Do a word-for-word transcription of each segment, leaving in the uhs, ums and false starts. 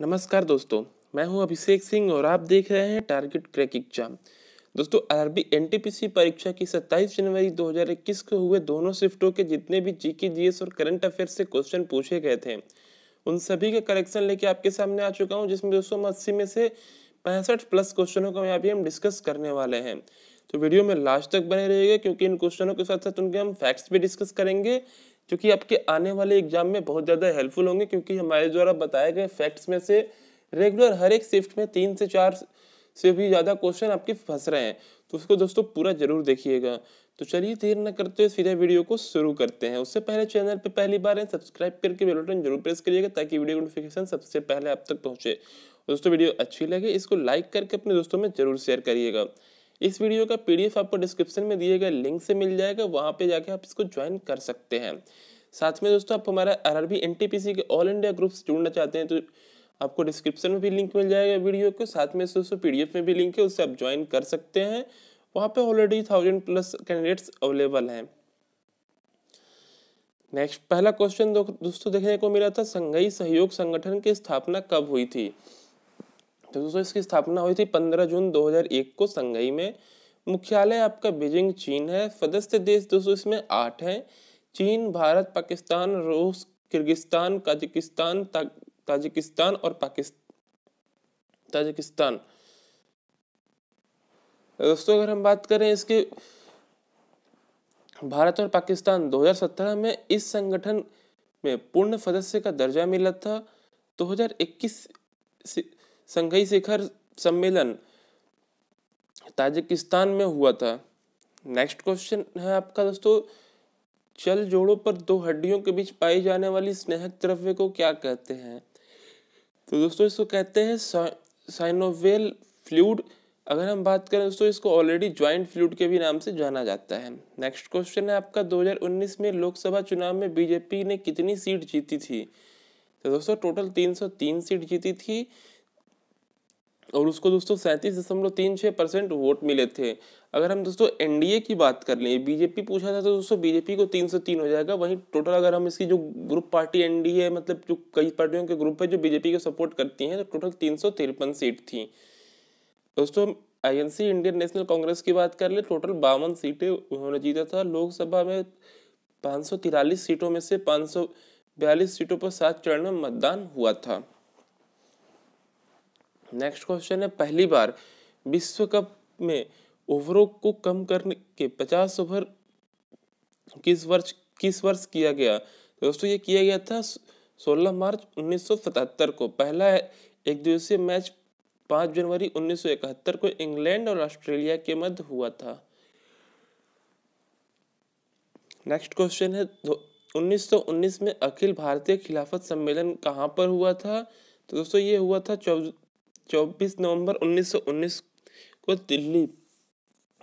नमस्कार दोस्तों, मैं हूं अभिषेक सिंह और आप देख रहे हैं टारगेट क्रैक एग्जाम। दोस्तों, आरआरबी एनटीपीसी परीक्षा की सत्ताईस जनवरी दो हज़ार इक्कीस को हुए दोनों शिफ्टों के जितने भी जीके, जीएस और करंट अफेयर से क्वेश्चन पूछे गए थे उन सभी का कलेक्शन लेके आपके सामने आ चुका हूं, जिसमें दोस्तों अस्सी में से पैंसठ प्लस क्वेश्चनों को यहाँ भी हम डिस्कस करने वाले हैं। तो वीडियो में लास्ट तक बने रहिएगा, क्योंकि इन क्वेश्चनों के साथ साथ उनके हम फैक्ट्स भी डिस्कस करेंगे, जो कि आपके आने वाले एग्जाम में बहुत ज़्यादा हेल्पफुल होंगे। क्योंकि हमारे द्वारा बताए गए फैक्ट्स में से रेगुलर हर एक शिफ्ट में तीन से चार से भी ज़्यादा क्वेश्चन आपके फंस रहे हैं, तो उसको दोस्तों पूरा जरूर देखिएगा। तो चलिए देर न करते हुए सीधे वीडियो को शुरू करते हैं। उससे पहले चैनल पे पहली बार है, सब्सक्राइब करके बेल बटन जरूर प्रेस करिएगा, ताकि वीडियो नोटिफिकेशन सबसे पहले आप तक पहुँचे। दोस्तों, वीडियो अच्छी लगे इसको लाइक करके अपने दोस्तों में जरूर शेयर करिएगा। इस वीडियो का पीडीएफ आपको डिस्क्रिप्शन में दिए गए लिंक से मिल जाएगा, वहाँ पे जाके आप इसको ज्वाइन कर सकते हैं। साथ में दोस्तों, आप हमारा आरआरबी एनटीपीसी के ऑल इंडिया ग्रुप से जुड़ना चाहते हैं तो आपको डिस्क्रिप्शन में भी लिंक मिल जाएगा वीडियो को, साथ में दोस्तों पीडीएफ में भी लिंक है, उससे आप ज्वाइन कर सकते हैं। वहाँ पे already thousand plus candidates available हैं। नेक्स्ट पहला क्वेश्चन दो, दोस्तों देखने को मिला था, शंघाई सहयोग संगठन की स्थापना कब हुई थी? तो दोस्तों, इसकी स्थापना हुई थी पंद्रह जून दो हज़ार एक को संघाई में। मुख्यालय आपका बीजिंग, चीन है। सदस्य देश दोस्तों इसमें आठ हैं, चीन, भारत, पाकिस्तान, रूस, किर्गिस्तान, ताजिकिस्तान ताजिकिस्तान और पाकिस्तान ताजिकिस्तान। दोस्तों, अगर हम बात करें इसके भारत और पाकिस्तान, दो हज़ार सत्रह में इस संगठन में पूर्ण सदस्य का दर्जा मिला था। दो हज़ार इक्कीस से संघाई शिखर सम्मेलन ताजिकिस्तान में हुआ था। नेक्स्ट क्वेश्चन है आपका दोस्तों, चल जोड़ों पर दो हड्डियों के बीच पाई जाने वाली स्नेहक द्रव्य को क्या कहते हैं? तो दोस्तों, इसको कहते हैं साइनोवेल फ्लूड। अगर हम बात करें दोस्तों, इसको ऑलरेडी ज्वाइंट फ्लूड के भी नाम से जाना जाता है। नेक्स्ट क्वेश्चन है आपका, दो हज़ार उन्नीस में लोकसभा चुनाव में बीजेपी ने कितनी सीट जीती थी? तो दोस्तों, टोटल तीन सौ तीन सीट जीती थी और उसको दोस्तों सैंतीस दशमलव तीन छः परसेंट वोट मिले थे। अगर हम दोस्तों एनडीए की बात कर लें, बीजेपी पूछा था तो दोस्तों बीजेपी को तीन सौ तीन हो जाएगा। वहीं टोटल अगर हम इसकी जो ग्रुप पार्टी एनडीए, मतलब जो कई पार्टियों के ग्रुप है जो बीजेपी को सपोर्ट करती हैं, तो टोटल तीन सौ तिरपन सीट थी। दोस्तों, I N C Indian National Congress की बात कर ले, टोटल बावन सीटें उन्होंने जीता था। लोकसभा में पाँच सौ तिरालीस सीटों में से पाँच सौ बयालीस सीटों पर सात चरण में मतदान हुआ था। नेक्स्ट क्वेश्चन है, पहली बार विश्व कप में ओवरों को कम करने के पचास ओवर किस वर्ष किस वर्ष किया गया? तो दोस्तों, ये किया गया था सोलह मार्च उन्नीस सौ सतहत्तर को। पहला एक दिवसीय मैच पाँच जनवरी उन्नीस सौ इकहत्तर को इंग्लैंड और ऑस्ट्रेलिया के मध्य हुआ था। नेक्स्ट क्वेश्चन है, उन्नीस सौ उन्नीस में अखिल भारतीय खिलाफत सम्मेलन कहाँ पर हुआ था? तो दोस्तों, ये हुआ था चौबीस नवंबर उन्नीस सौ उन्नीस को दिल्ली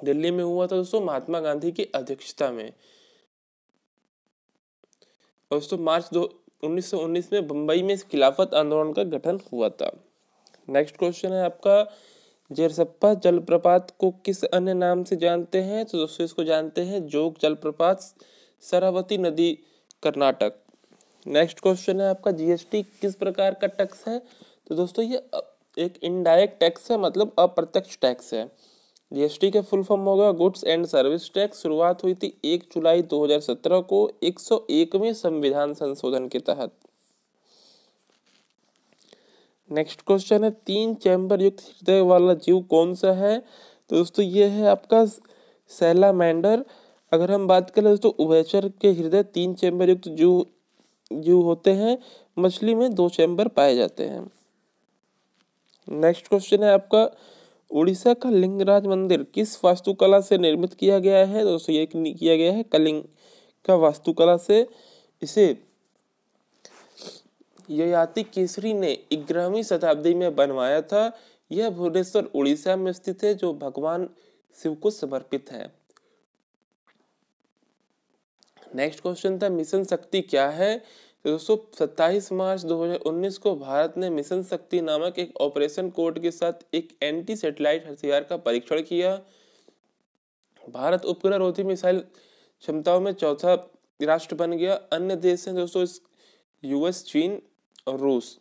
दिल्ली में हुआ था दोस्तों, महात्मा गांधी की अध्यक्षता में। और दोस्तों, मार्च दो उन्नीस सौ उन्नीस में बंबई में खिलाफत आंदोलन का गठन हुआ था। नेक्स्ट क्वेश्चन है आपका, जेरसपा जलप्रपात को किस अन्य नाम से जानते हैं? तो दोस्तों, इसको जानते हैं जोग जलप्रपात, सरावती नदी, कर्नाटक। नेक्स्ट क्वेश्चन है आपका, जीएसटी किस प्रकार का टैक्स है? तो दोस्तों, ये एक इनडायरेक्ट टैक्स है, मतलब अप्रत्यक्ष टैक्स है। जीएसटी का फुल फॉर्म होगा गुड्स एंड सर्विस टैक्स। शुरुआत हुई थी एक जुलाई दो हज़ार सत्रह को एक सौ एकवें संविधान संशोधन के तहत। नेक्स्ट क्वेश्चन है, तीन चैम्बर युक्त हृदय वाला जीव कौन सा है? तो दोस्तों, ये है आपका सैलामेंडर। अगर हम बात करें दोस्तों, उभयचर के हृदय तीन चैम्बर युक्त जीव जीव होते हैं, मछली में दो चैम्बर पाए जाते हैं। नेक्स्ट क्वेश्चन है आपका, उड़ीसा का लिंगराज मंदिर किस वास्तुकला से निर्मित किया गया है? दोस्तों, ये किया गया है कलिंग का वास्तुकला से। इसे ययाति केसरी ने ग्यारहवीं शताब्दी में बनवाया था। यह भुवनेश्वर उड़ीसा में स्थित है, जो भगवान शिव को समर्पित है। नेक्स्ट क्वेश्चन था, मिशन शक्ति क्या है? दोस्तों, सत्ताईस मार्च दो हज़ार उन्नीस को भारत ने मिशन शक्ति नामक एक ऑपरेशन कोड के साथ एक एंटी सैटेलाइट हथियार का परीक्षण किया। भारत उपग्रह रोधी मिसाइल क्षमताओं में चौथा राष्ट्र बन गया। अन्य देश हैं दोस्तों यूएस, चीन और रूस।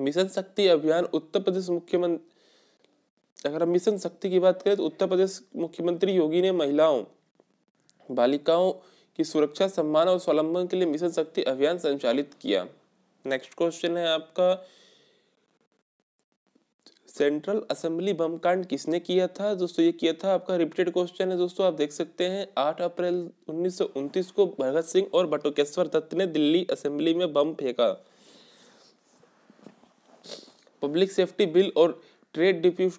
मिशन शक्ति अभियान उत्तर प्रदेश मुख्यमंत्री, अगर हम मिशन शक्ति की बात करें तो उत्तर प्रदेश मुख्यमंत्री योगी ने महिलाओं, बालिकाओं की सुरक्षा, सम्मान और स्वावलंबन के लिए मिशन शक्ति अभियान संचालित किया। नेक्स्ट क्वेश्चन है आपका, सेंट्रल असेंबली बम कांड किसने किया था दोस्तों? ये किया था आपका, रिपीटेड क्वेश्चन है दोस्तों, आप देख सकते हैं आठ अप्रैल उन्नीस सौ उनतीस को भगत सिंह और बटुकेश्वर दत्त ने दिल्ली असेंबली में बम फेंका। पब्लिक सेफ्टी बिल और ट्रेड डिफ्यूज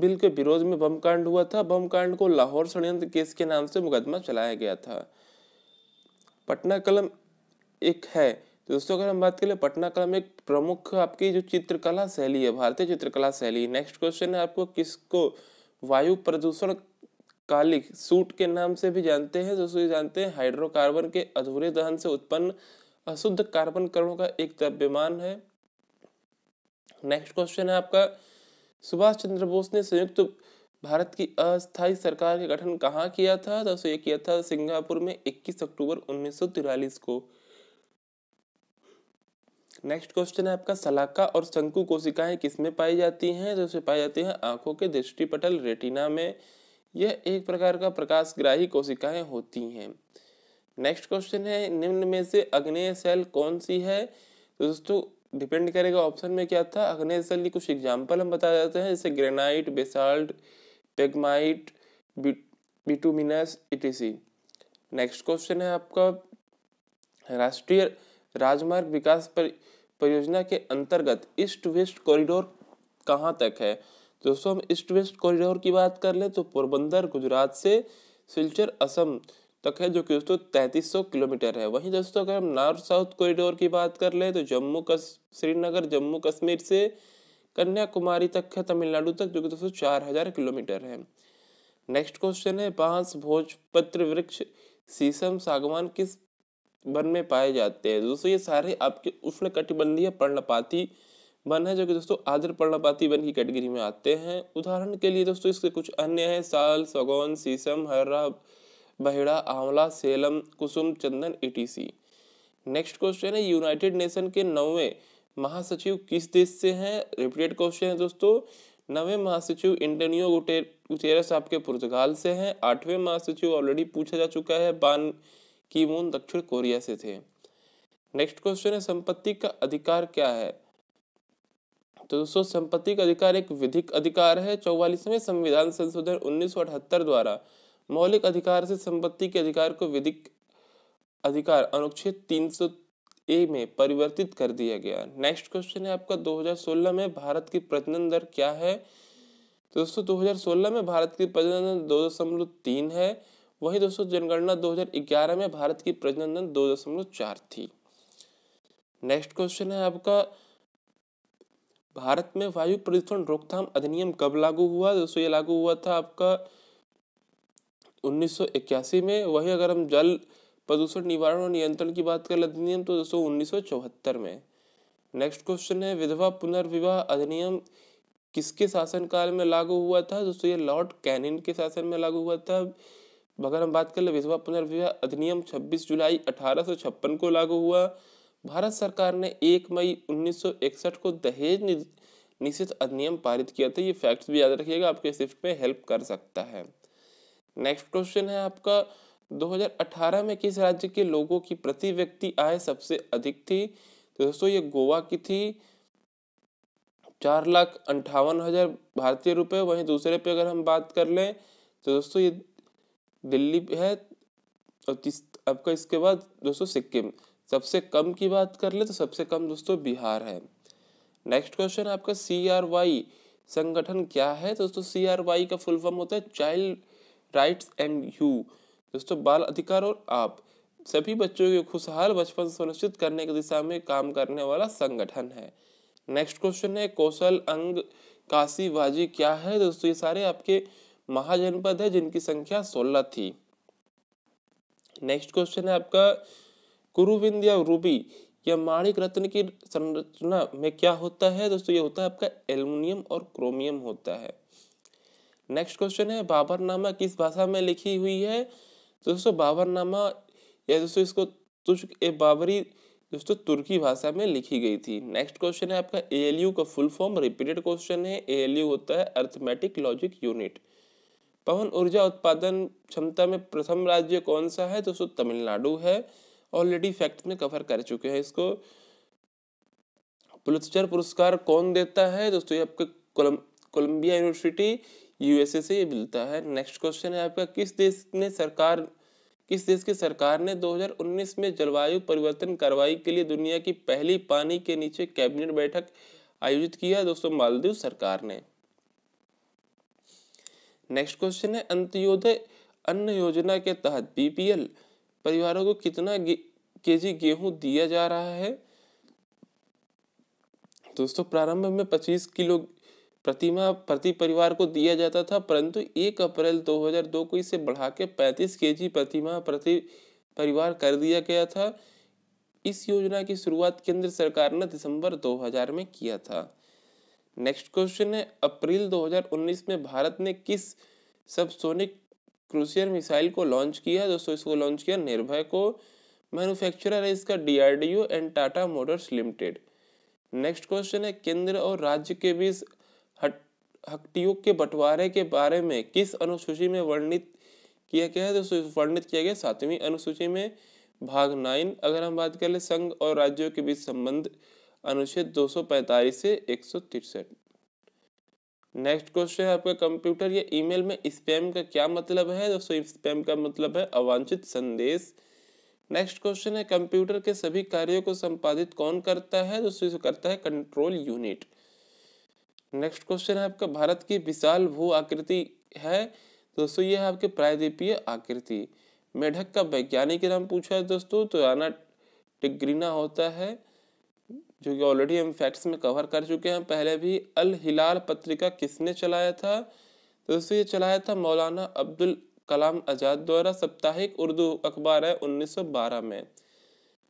बिल के विरोध में बम कांड हुआ था। बम कांड को लाहौर षड्यंत्र केस के नाम से मुकदमा चलाया गया था। पटना कलम एक है दोस्तों, अगर हम बात करें पटना कलम एक प्रमुख आपकी जो चित्रकला शैली है, भारतीय चित्रकला शैली। नेक्स्ट क्वेश्चन है आपको, किसको वायु प्रदूषण कालिक सूट के नाम से भी जानते हैं दोस्तों? जानते हैं, हाइड्रोकार्बन के अधूरे दहन से उत्पन्न अशुद्ध कार्बन कणों का एक द्रव्यमान है। नेक्स्ट क्वेश्चन है आपका, सुभाष चंद्र बोस ने संयुक्त भारत की अस्थायी सरकार का गठन कहाँ किया था दोस्तों? ये किया था सिंगापुर में इक्कीस अक्टूबर उन्नीस सौ तिरालीस को। नेक्स्ट क्वेश्चन है आपका, सलाका और शंकु कोशिकाएं किसमें पाई जाती हैं दोस्तों? पाई जाती हैं आंखों के दृष्टिपटल, रेटिना में। यह एक प्रकार का प्रकाशग्राही कोशिकाएं होती हैं। नेक्स्ट क्वेश्चन है, निम्न में से अग्नेय सेल कौन सी है दोस्तों? डिपेंड करेगा ऑप्शन में क्या था। अग्नेय सेल की कुछ एग्जाम्पल हम बता देते हैं, जैसे granite, basalt, pegmatite, bituminous, etc.. Next question है आपका, राष्ट्रीय राजमार्ग विकास पर परियोजना के अंतर्गत ईस्ट वेस्ट कॉरिडोर कहाँ तक है दोस्तों? हम ईस्ट वेस्ट कॉरिडोर की बात कर लें तो पोरबंदर गुजरात से सिलचर असम तक है, जो कि दोस्तों तैंतीस सौ किलोमीटर है। वहीं दोस्तों अगर हम नॉर्थ साउथ कॉरिडोर की बात कर लें तो जम्मू कश्मीर, श्रीनगर, जम्मू कश्मीर से कन्याकुमारी तक है, तमिलनाडु तक, जो कि दोस्तों चार हज़ार किलोमीटर है। नेक्स्ट क्वेश्चन है, बांस, भोजपत्र वृक्ष, शीशम, सागवान किस वन में पाए जाते हैं दोस्तों? ये सारे आपके उष्णकटिबंधीय पर्णपाती वन है, जो कि दोस्तों आर्द्र पर्णपाती वन की कैटेगरी में आते हैं। उदाहरण के लिए दोस्तों इसके कुछ अन्य हैं, साल, सागौन, शीशम, हर्रा, बहेड़ा, आंवला, सेलम, कुसुम, चंदन, E T C. Next question है, यूनाइटेड नेशन के नौवें महासचिव किस देश से हैं? रिपीटेड क्वेश्चन है दोस्तों, नौवें महासचिव एंटोनियो गुटेरस आपके पुर्तगाल से हैं। आठवें महासचिव ऑलरेडी पूछा जा चुका है, बान की मून दक्षिण कोरिया से थे। नेक्स्ट क्वेश्चन है, संपत्ति का अधिकार क्या है तो दोस्तों? संपत्ति का अधिकार एक विधिक अधिकार है। चौवालीसवें संविधान संशोधन उन्नीस सौ अठहत्तर द्वारा मौलिक अधिकार से संपत्ति के अधिकार को विधिक अधिकार अनुच्छेद तीन सौ ए में परिवर्तित कर दिया गया। नेक्स्ट क्वेश्चन है आपका, दो हज़ार सोलह में भारत की प्रजनन दर क्या है तो दोस्तों? दो हज़ार सोलह में भारत की प्रजनन दर दो दशमलव तीन है। वही दोस्तों जनगणना दो हज़ार ग्यारह में भारत की प्रजनन दो दशमलव चार थी। नेक्स्ट क्वेश्चन है आपका, भारत में वायु प्रदूषण रोकथाम अधिनियम कब लागू हुआ दोस्तों? ये लागू हुआ था आपका उन्नीस सौ इक्यासी में। वही अगर हम जल प्रदूषण निवारण और नियंत्रण की बात करें अधिनियम तो दोस्तों उन्नीस सौ चौहत्तर में। नेक्स्ट क्वेश्चन है, विधवा पुनर्विवाह अधिनियम किसके शासनकाल में लागू हुआ था दोस्तों? ये लॉर्ड कैनिंग के शासन में लागू हुआ था। अगर हम बात कर ले विधवा पुनर्विवाह अधिनियम छब्बीस जुलाई अठारह सौ छप्पन को लागू हुआ। भारत सरकार ने एक मई उन्नीस सौ इकसठ को दहेज निषेध अधिनियम पारित किया था। ये फैक्ट्स भी याद रखिएगा, आपके शिफ्ट में हेल्प कर सकता है। नेक्स्ट क्वेश्चन है आपका, दो हज़ार अठारह में किस राज्य के लोगों की प्रति व्यक्ति आय सबसे अधिक थी तो दोस्तों? ये गोवा की थी, चार लाख अंठावन हजार भारतीय रुपये। वहीं दूसरे पे अगर हम बात कर लें तो दोस्तों ये दिल्ली है, और आपका इसके बाद दोस्तों सिक्किम। सबसे कम की बात कर ले तो सबसे कम दोस्तों बिहार है। नेक्स्ट क्वेश्चन आपका, सी आर वाई संगठन क्या है दोस्तों? सी आर वाई का फुल फॉर्म होता है चाइल्ड राइट्स एंड यू दोस्तों, बाल अधिकार और आप, सभी बच्चों के खुशहाल बचपन सुनिश्चित करने की दिशा में काम करने वाला संगठन है। नेक्स्ट क्वेश्चन है, कौशल, अंग, काशी, वाजी क्या है दोस्तों? ये सारे आपके महाजनपद है, जिनकी संख्या सोलह थी। नेक्स्ट क्वेश्चन है आपका, कुरुविंद या रूबी या माणिक रत्न की संरचना में क्या होता है दोस्तों? ये होता है आपका एल्युमिनियम और क्रोमियम होता है। नेक्स्ट क्वेश्चन है, बाबरनामा किस भाषा में लिखी हुई है दोस्तों? बाबरनामा या दोस्तों इसको तुजुक-ए-बाबरी दोस्तों तुर्की भाषा में लिखी गई थी। नेक्स्ट क्वेश्चन है आपका एएलयू का फुल फॉर्म, रिपीटेड क्वेश्चन है। एएलयू होता है अर्थमेटिक लॉजिक यूनिट। पवन ऊर्जा उत्पादन क्षमता में प्रथम राज्य कौन सा है? दोस्तों तमिलनाडु है। ऑलरेडी फैक्ट में कवर कर चुके हैं इसको। पुलित्जर पुरस्कार कौन देता है? दोस्तों ये आपका कोलंबिया यूनिवर्सिटी यूएसए से ये मिलता है। नेक्स्ट क्वेश्चन है आपका किस देश ने सरकार किस देश की सरकार ने दो हज़ार उन्नीस में जलवायु परिवर्तन कार्रवाई के लिए दुनिया की पहली पानी के नीचे कैबिनेट बैठक आयोजित किया? दोस्तों मालदीव सरकार ने। नेक्स्ट क्वेश्चन है अंत्योदय अन्न योजना के तहत बीपीएल परिवारों को कितना केजी गेहूं दिया जा रहा है? दोस्तों प्रारंभ में पच्चीस किलो प्रतिमा प्रति परिवार को दिया जाता था, परंतु एक अप्रैल दो हज़ार दो को इसे बढ़ा के पैंतीस केजी प्रतिमा प्रति परिवार कर दिया गया था। इस योजना की शुरुआत केंद्र सरकार ने दिसंबर दो हज़ार में किया था। नेक्स्ट क्वेश्चन है अप्रैल दो हज़ार उन्नीस में भारत ने किस सबसोनिक क्रूसियर मिसाइल को लॉन्च किया? दोस्तों इसको लॉन्च किया निर्भय को। मैन्युफैक्चरर है इसका DRDO and Tata Motors Limited. Next question है केंद्र और राज्य के बीच हट्टियों के बंटवारे के बारे में किस अनुसूची में वर्णित किया गया है? दोस्तों वर्णित किया गया सातवीं अनुसूची में भाग नाइन। अगर हम बात कर ले संघ और राज्यों के बीच संबंध अनुच्छेद दो सौ पैंतालीस से एक सौ तिरसठ। नेक्स्ट क्वेश्चन है आपका कंप्यूटर या ईमेल में स्पैम का क्या मतलब है? दोस्तों स्पैम का मतलब है अवांछित संदेश। नेक्स्ट क्वेश्चन है कंप्यूटर के सभी कार्यों को संपादित कौन करता है? दोस्तों इसे करता है कंट्रोल यूनिट। नेक्स्ट क्वेश्चन है आपका भारत की विशाल भू आकृति है। दोस्तों ये है आपके प्रायद्वीपीय आकृति। मेढक का वैज्ञानिक नाम पूछा है दोस्तों तो आना टिग्रीना होता है, जो कि ऑलरेडी हम फैक्ट्स में कवर कर चुके हैं पहले भी। अल हिलाल पत्रिका किसने चलाया था? दोस्तों ये चलाया था मौलाना अब्दुल कलाम आजाद द्वारा। साप्ताहिक उर्दू अखबार है उन्नीस सौ बारह में।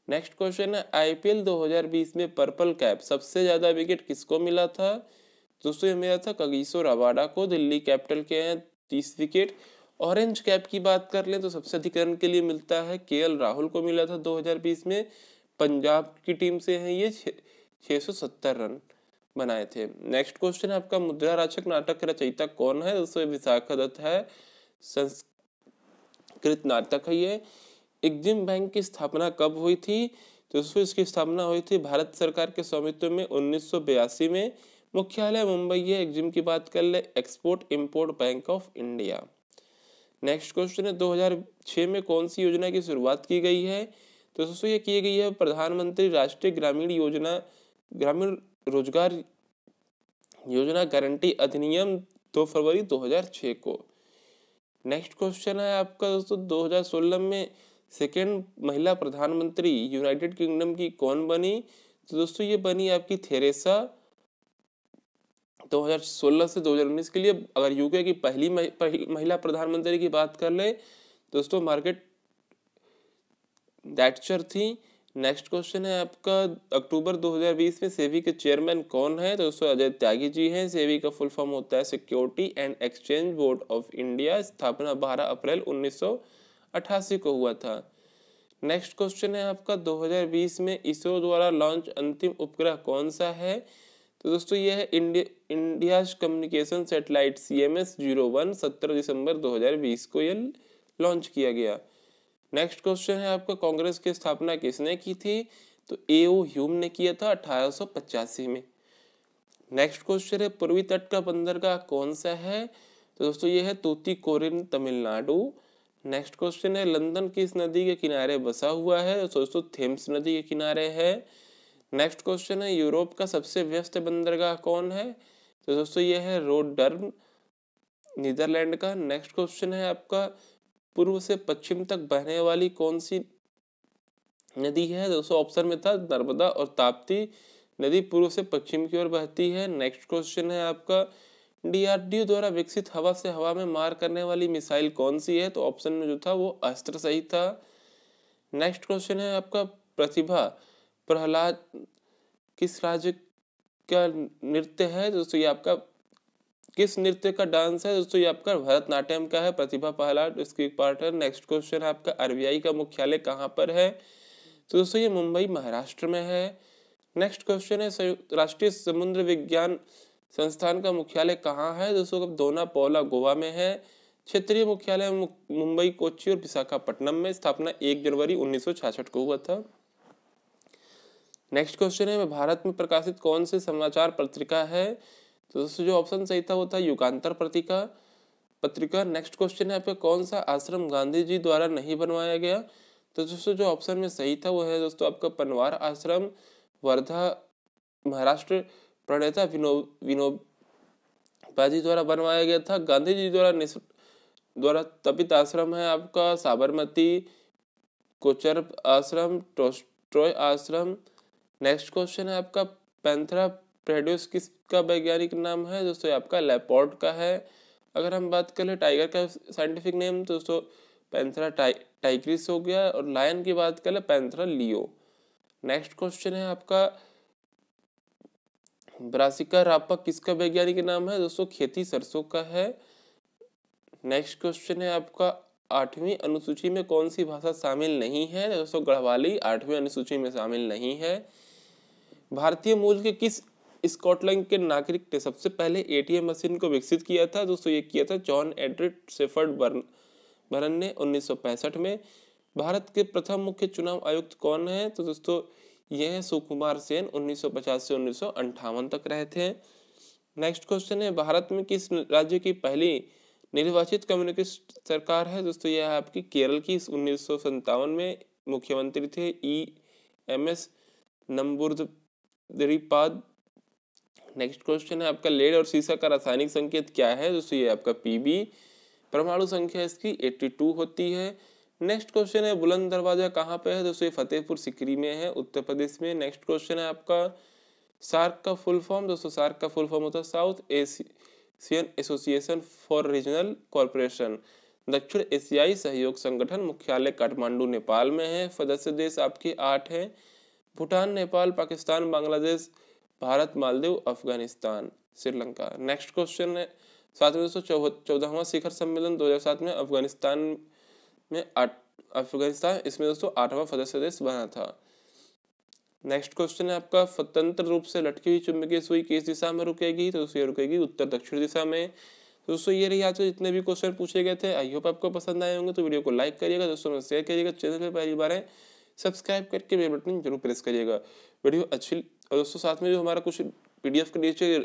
नेक्स्ट क्वेश्चन है आईपीएल दो हज़ार बीस में पर्पल कैप सबसे ज्यादा विकेट किसको मिला था? दोस्तों ये मिला था कगिसो रबाडा को, दिल्ली कैपिटल के हैं तीस विकेट। ऑरेंज कैप की बात कर लें तो सबसे अधिक रन के लिए मिलता है केएल राहुल को, मिला था दो हज़ार बीस में। पंजाब की टीम से हैं ये, छः सौ सत्तर रन बनाए थे। नेक्स्ट क्वेश्चन है आपका मुद्रा राक्षस नाटक रचयिता कौन है? दोस्तों विशाखदत्त है, संस्कृत नाटक है ये। एग्जिम बैंक की स्थापना कब हुई थी? दोस्तों इसकी स्थापना हुई थी भारत सरकार के स्वामित्व में उन्नीस सौ बयासी में। मुख्यालय मुंबई है। एग्जिम की बात कर ले export import bank of India. Next question है दो हज़ार छह में कौन सी योजना की शुरुआत की गई है? तो दोस्तों ये की गई है प्रधानमंत्री राष्ट्रीय ग्रामीण योजना ग्रामीण रोजगार योजना गारंटी अधिनियम दो फरवरी दो हज़ार छह को। नेक्स्ट क्वेश्चन है आपका दोस्तों दो हज़ार सोलह में सेकेंड महिला प्रधानमंत्री यूनाइटेड किंगडम की कौन बनी? तो दोस्तों ये बनी आपकी थेरेसा। दो हज़ार सोलह से दो हज़ार उन्नीस के लिए अगर यूके की पहली महिला प्रधानमंत्री की बात कर ले दोस्तों मार्गरेट थैचर थी। नेक्स्ट क्वेश्चन है आपका अक्टूबर दो हज़ार बीस में सेबी के चेयरमैन कौन है? दोस्तों अजय त्यागी जी हैं। सेबी का फुल फॉर्म होता है security and exchange board of India. स्थापना बारह अप्रैल उन्नीस सौ अट्ठासी को हुआ था। नेक्स्ट क्वेश्चन है आपका दो हज़ार बीस में इसरो द्वारा लॉन्च अंतिम उपग्रह कौन सा है? तो दोस्तों ये है India communication satellite CMS zero one. सत्रह दिसंबर दो हज़ार बीस को ये लॉन्च किया गया। नेक्स्ट क्वेश्चन है आपका कांग्रेस की स्थापना किसने की थी? तो एओ ह्यूम ने किया था अठारह सौ पचासी में। नेक्स्ट क्वेश्चन है पूर्वी तट का बंदरगाह कौन सा है? तो दोस्तों ये है तूतीकोरिन तमिलनाडु। नेक्स्ट क्वेश्चन है लंदन किस नदी के किनारे बसा हुआ है? तो दोस्तों थेम्स नदी के किनारे है। नेक्स्ट क्वेश्चन है यूरोप का सबसे व्यस्त बंदरगाह कौन है? तो दोस्तों यह है रोटरडम नीदरलैंड का। नेक्स्ट क्वेश्चन है आपका पूर्व से पश्चिम तक बहने वाली कौन सी नदी है? दोस्तों ऑप्शन में था नर्मदा और ताप्ती। नदी पूर्व से पश्चिम की ओर बहती है। नेक्स्ट क्वेश्चन है आपका डीआरडीओ द्वारा विकसित हवा से हवा में मार करने वाली मिसाइल कौन सी है? तो ऑप्शन में जो था वो अस्त्र सही था। नेक्स्ट क्वेश्चन है आपका प्रतिभा प्रहलाद किस राज्य का नृत्य है? दोस्तों ये आपका किस नृत्य का डांस है? दोस्तों ये आपका भरतनाट्यम का है। प्रतिभा प्रहलाद इसकी एक पार्ट है। नेक्स्ट क्वेश्चन है आपका आरबीआई का मुख्यालय कहाँ पर है? तो दोस्तों ये मुंबई महाराष्ट्र में है। नेक्स्ट क्वेश्चन है संयुक्त राष्ट्रीय समुद्र विज्ञान संस्थान का मुख्यालय कहाँ है? दोस्तों दोना पौला गोवा में है। क्षेत्रीय मुख्यालय मुंबई, कोच्चि और विशाखापट्टनम में। स्थापना एक जनवरी उन्नीस सौ छियासठ को हुआ था। नेक्स्ट क्वेश्चन है भारत में प्रकाशित कौन से समाचार पत्रिका है? तो दोस्तों जो ऑप्शन सही था वो था युगांतर पत्रिका पत्रिका। नेक्स्ट क्वेश्चन है आपका कौन सा आश्रम गांधी जी द्वारा नहीं बनवाया गया? तो दोस्तों जो ऑप्शन में सही था वो है दोस्तों आपका पनवार आश्रम, वर्धा, महाराष्ट्र। प्रणेता विनोबा जी द्वारा बनवाया गया था। गांधी जी द्वारा द्वारा तपित आश्रम है आपका साबरमती, कोचरब आश्रम, टोस्ट्रॉय आश्रम। नेक्स्ट क्वेश्चन है आपका पैंथरा प्रेड्यूस किसका वैज्ञानिक नाम है? दोस्तों आपका लेपोर्ड का है। अगर हम बात करें टाइगर का साइंटिफिक नेम तो दोस्तों पैंथरा टाइ टाइग्रिस हो गया, और लायन की बात करें पैंथरा लियो। नेक्स्ट क्वेश्चन है आपका ब्रासिका रापा किसका वैज्ञानिक नाम है? दोस्तों खेती सरसों का है। नेक्स्ट क्वेश्चन है आपका आठवीं अनुसूची में कौन सी भाषा शामिल नहीं है? दोस्तों गढ़वाली आठवीं अनुसूची में शामिल नहीं है। भारतीय मूल के किस स्कॉटलैंड के नागरिक ने सबसे पहले एटीएम मशीन को विकसित किया था? दोस्तों ये किया था जॉन एड्रिड शेफर्ड बर्न ने उन्नीस सौ पैंसठ में। भारत के प्रथम मुख्य चुनाव आयुक्त कौन है? तो दोस्तों ये हैं सुकुमार सेन, उन्नीस सौ पचास से उन्नीस सौ अंठावन तक रहे थे। नेक्स्ट क्वेश्चन है भारत में किस राज्य की पहली निर्वाचित कम्युनिस्ट सरकार है? दोस्तों यह है आपकी केरल की, उन्नीस सौ संतावन में मुख्यमंत्री थे E M S Namboodiripad. Next question है आपका लेड और सीसा का रासायनिक संकेत क्या है? दोस्तों ये आपका पीबी। परमाणु संख्या इसकी बयासी होती है। नेक्स्ट क्वेश्चन है बुलंद दरवाजा कहाँ पे है? दोस्तों ये फतेहपुर सिकरी में है, उत्तर प्रदेश में। नेक्स्ट क्वेश्चन है आपका सार्क का फुल फॉर्म। दोस्तों सार्क का फुल फॉर्म होता है South Asian association for regional corporation, दक्षिण एशियाई सहयोग संगठन। मुख्यालय काठमांडू नेपाल में है। सदस्य देश आपके आठ हैं, भूटान, नेपाल, पाकिस्तान, बांग्लादेश, भारत, मालदीव, अफगानिस्तान, श्रीलंका। नेक्स्ट क्वेश्चन है साथ में दोस्तों चौदहवां शिखर सम्मेलन दो हज़ार सात में अफगानिस्तान में आठ अफगानिस्तान इसमें दोस्तों आठवां सदस्य देश बना था। नेक्स्ट क्वेश्चन है आपका स्वतंत्र रूप से लटकी हुई चुंबकीय सुई किस दिशा में रुकेगी? तो दोस्तों ये रुकेगी उत्तर दक्षिण दिशा में। दोस्तों ये रही आज जितने भी क्वेश्चन पूछे गए थे। आई होप आपको पसंद आए होंगे, तो वीडियो को लाइक करिएगा, दोस्तों में शेयर करिएगा, चैनल पर पहली बार है सब्सक्राइब करके बेल बटन जरूर प्रेस करिएगा। वीडियो अच्छी, और दोस्तों साथ में जो हमारा कुछ पीडीएफ के नीचे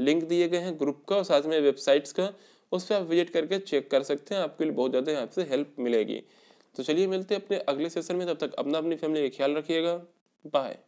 लिंक दिए गए हैं ग्रुप का और साथ में वेबसाइट्स का, उस पर आप विजिट करके चेक कर सकते हैं। आपके लिए बहुत ज़्यादा यहाँ से हेल्प मिलेगी। तो चलिए मिलते हैं अपने अगले सेशन में, तब तक अपना अपनी फैमिली का ख्याल रखिएगा। बाय।